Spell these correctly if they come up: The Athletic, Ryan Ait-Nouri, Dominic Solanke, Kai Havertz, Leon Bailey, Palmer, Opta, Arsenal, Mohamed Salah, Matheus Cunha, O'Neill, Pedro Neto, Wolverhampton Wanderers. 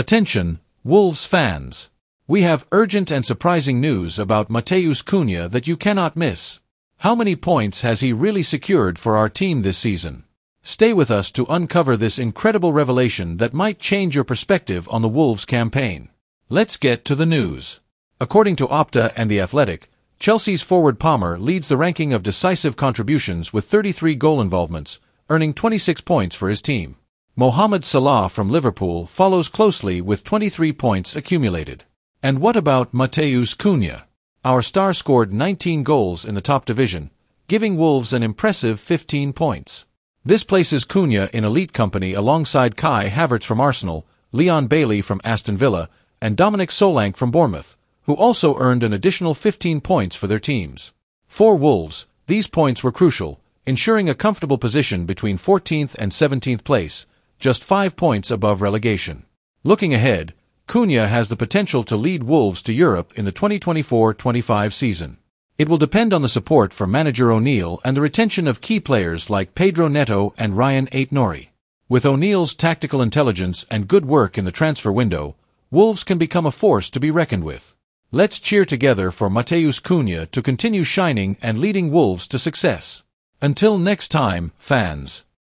Attention, Wolves fans! We have urgent and surprising news about Matheus Cunha that you cannot miss. How many points has he really secured for our team this season? Stay with us to uncover this incredible revelation that might change your perspective on the Wolves campaign. Let's get to the news. According to Opta and The Athletic, Chelsea's forward Palmer leads the ranking of decisive contributions with 33 goal involvements, earning 26 points for his team. Mohamed Salah from Liverpool follows closely with 23 points accumulated. And what about Matheus Cunha? Our star scored 19 goals in the top division, giving Wolves an impressive 15 points. This places Cunha in elite company alongside Kai Havertz from Arsenal, Leon Bailey from Aston Villa, and Dominic Solanke from Bournemouth, who also earned an additional 15 points for their teams. For Wolves, these points were crucial, ensuring a comfortable position between 14th and 17th place, just 5 points above relegation. Looking ahead, Cunha has the potential to lead Wolves to Europe in the 2024-25 season. It will depend on the support from manager O'Neill and the retention of key players like Pedro Neto and Ryan Ait-Nouri. With O'Neill's tactical intelligence and good work in the transfer window, Wolves can become a force to be reckoned with. Let's cheer together for Matheus Cunha to continue shining and leading Wolves to success. Until next time, fans.